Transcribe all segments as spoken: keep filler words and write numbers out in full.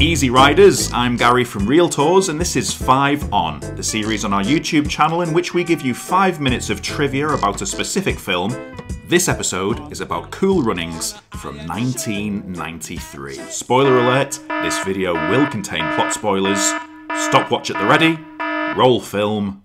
Easy Riders, I'm Gary from Reel Tours and this is Five On, the series on our YouTube channel in which we give you five minutes of trivia about a specific film. This episode is about Cool Runnings from nineteen ninety-three. Spoiler alert, this video will contain plot spoilers. Stopwatch at the ready, roll film.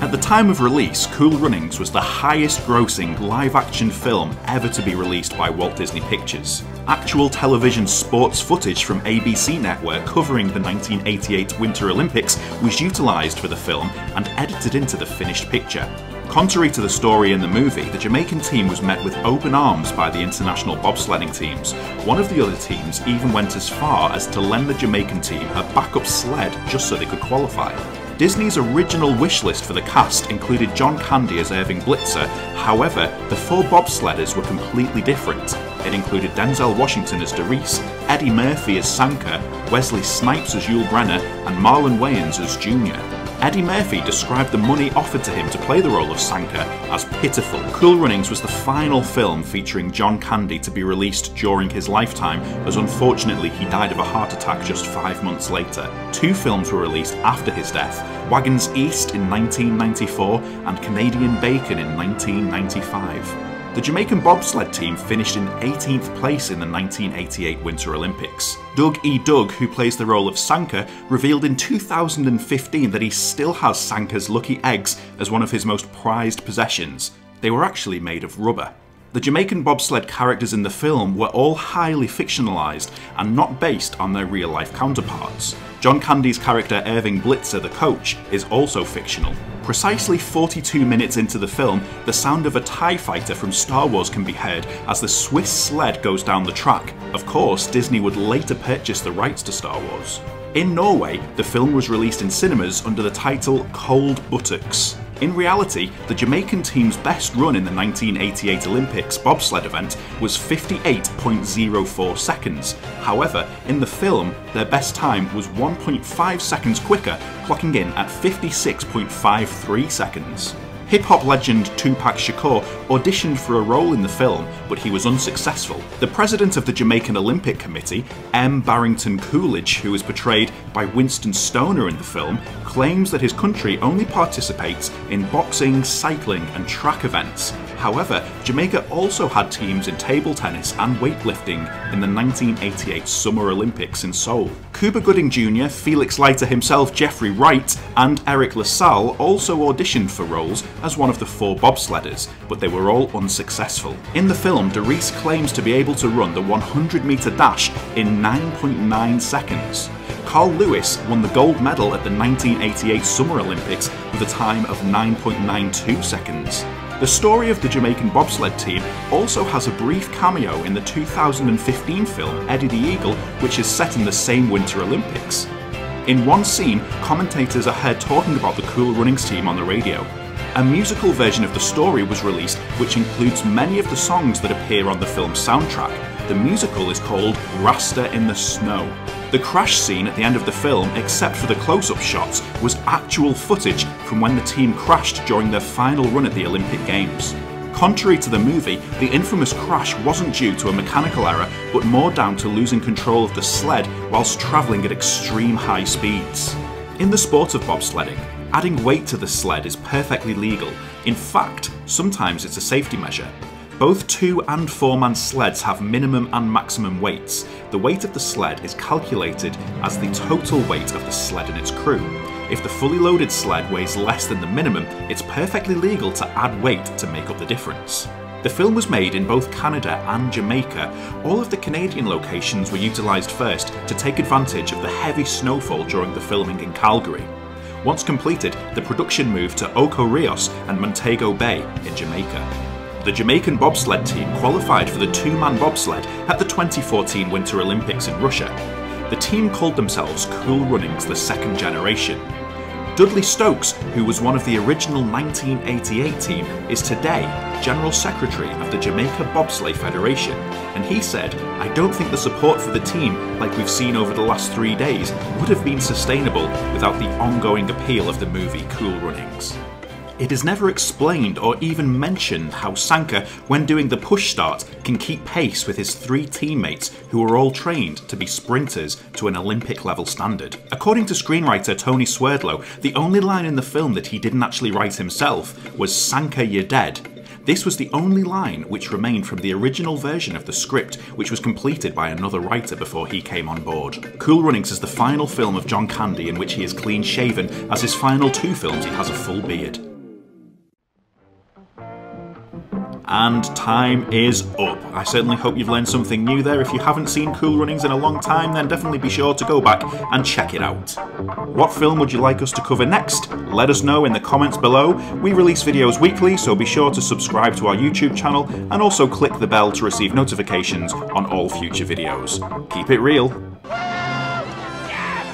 At the time of release, Cool Runnings was the highest-grossing live-action film ever to be released by Walt Disney Pictures. Actual television sports footage from A B C Network covering the nineteen eighty-eight Winter Olympics was utilised for the film and edited into the finished picture. Contrary to the story in the movie, the Jamaican team was met with open arms by the international bobsledding teams. One of the other teams even went as far as to lend the Jamaican team a backup sled just so they could qualify. Disney's original wish list for the cast included John Candy as Irving Blitzer, however, the four bobsledders were completely different. It included Denzel Washington as Doris, Eddie Murphy as Sanka, Wesley Snipes as Yul Brynner, and Marlon Wayans as Junior Eddie Murphy described the money offered to him to play the role of Sanka as pitiful. Cool Runnings was the final film featuring John Candy to be released during his lifetime, as unfortunately he died of a heart attack just five months later. Two films were released after his death, Wagons East in nineteen ninety-four and Canadian Bacon in nineteen ninety-five. The Jamaican bobsled team finished in eighteenth place in the nineteen eighty-eight Winter Olympics. Doug E. Doug, who plays the role of Sanka, revealed in two thousand fifteen that he still has Sanka's lucky eggs as one of his most prized possessions. They were actually made of rubber. The Jamaican bobsled characters in the film were all highly fictionalised and not based on their real-life counterparts. John Candy's character Irving Blitzer, the coach, is also fictional. Precisely forty-two minutes into the film, the sound of a TIE fighter from Star Wars can be heard as the Swiss sled goes down the track. Of course, Disney would later purchase the rights to Star Wars. In Norway, the film was released in cinemas under the title Cold Buttocks. In reality, the Jamaican team's best run in the nineteen eighty-eight Olympics bobsled event was fifty-eight point oh four seconds. However, in the film, their best time was one point five seconds quicker, clocking in at fifty-six point five three seconds. Hip-hop legend Tupac Shakur auditioned for a role in the film, but he was unsuccessful. The president of the Jamaican Olympic Committee, M. Barrington Coolidge, who is portrayed by Winston Stoner in the film, claims that his country only participates in boxing, cycling and track events. However, Jamaica also had teams in table tennis and weightlifting in the nineteen eighty-eight Summer Olympics in Seoul. Cuba Gooding Junior, Felix Leiter himself, Jeffrey Wright and Eric LaSalle also auditioned for roles as one of the four bobsledders, but they were all unsuccessful. In the film, Doris claims to be able to run the one hundred metre dash in nine point nine seconds. Carl Lewis won the gold medal at the nineteen eighty-eight Summer Olympics with a time of nine point nine two seconds. The story of the Jamaican bobsled team also has a brief cameo in the two thousand fifteen film Eddie the Eagle, which is set in the same Winter Olympics. In one scene, commentators are heard talking about the Cool Runnings team on the radio. A musical version of the story was released which includes many of the songs that appear on the film's soundtrack. The musical is called Rasta in the Snow. The crash scene at the end of the film, except for the close-up shots, was actual footage from when the team crashed during their final run at the Olympic Games. Contrary to the movie, the infamous crash wasn't due to a mechanical error, but more down to losing control of the sled whilst travelling at extreme high speeds. In the sport of bobsledding, adding weight to the sled is perfectly legal. In fact, sometimes it's a safety measure. Both two and four man sleds have minimum and maximum weights. The weight of the sled is calculated as the total weight of the sled and its crew. If the fully loaded sled weighs less than the minimum, it's perfectly legal to add weight to make up the difference. The film was made in both Canada and Jamaica. All of the Canadian locations were utilised first to take advantage of the heavy snowfall during the filming in Calgary. Once completed, the production moved to Oco Rios and Montego Bay in Jamaica. The Jamaican bobsled team qualified for the two-man bobsled at the twenty fourteen Winter Olympics in Russia. The team called themselves Cool Runnings the Second Generation. Dudley Stokes, who was one of the original nineteen eighty-eight team, is today General Secretary of the Jamaica Bobsleigh Federation, and he said, "I don't think the support for the team, like we've seen over the last three days, would have been sustainable without the ongoing appeal of the movie Cool Runnings." It is never explained or even mentioned how Sanker, when doing the push start, can keep pace with his three teammates who are all trained to be sprinters to an Olympic level standard. According to screenwriter Tony Swerdlow, the only line in the film that he didn't actually write himself was "Sanker, you're dead." This was the only line which remained from the original version of the script, which was completed by another writer before he came on board. Cool Runnings is the final film of John Candy in which he is clean-shaven. As his final two films, he has a full beard. And time is up. I certainly hope you've learned something new there. If you haven't seen Cool Runnings in a long time, then definitely be sure to go back and check it out. What film would you like us to cover next? Let us know in the comments below. We release videos weekly, so be sure to subscribe to our YouTube channel and also click the bell to receive notifications on all future videos. Keep it real.